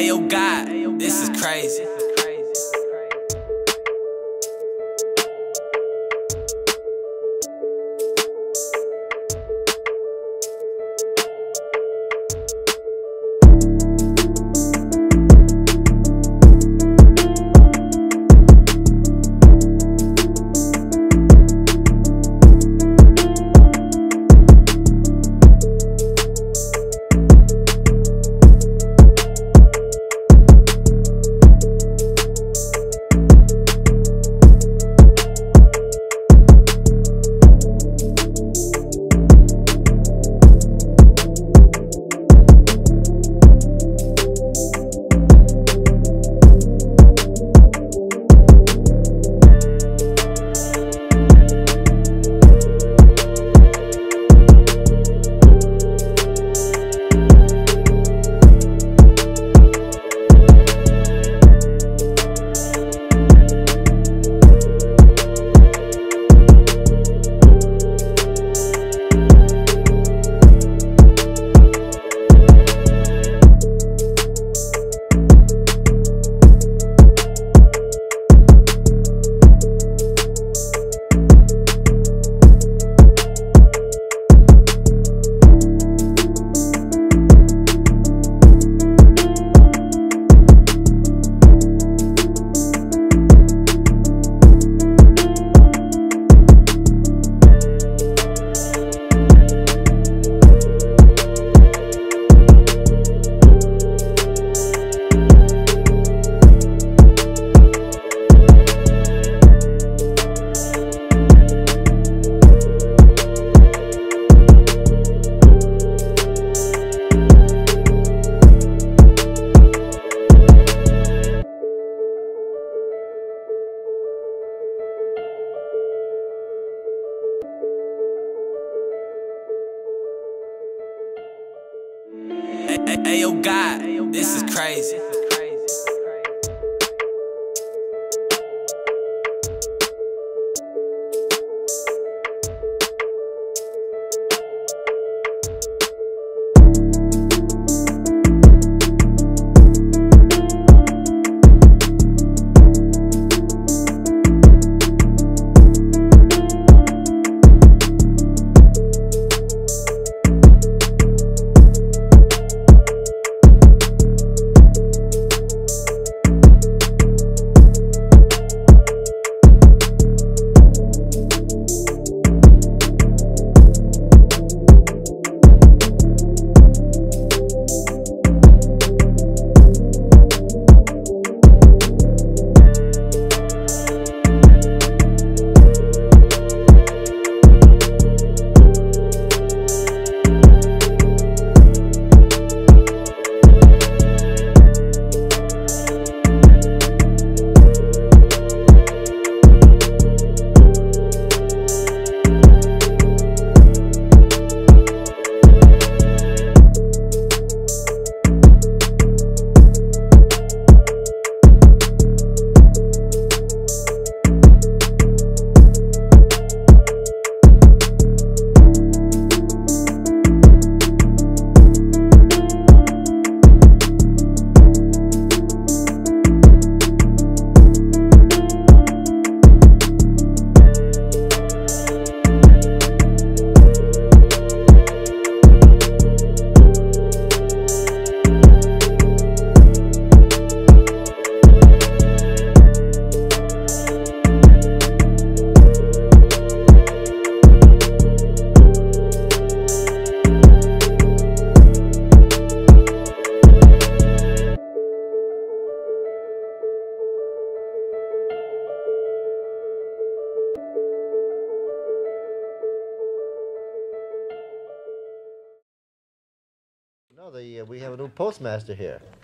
Ayo God, this is crazy. Ayo God, this is crazy. We have a new postmaster here.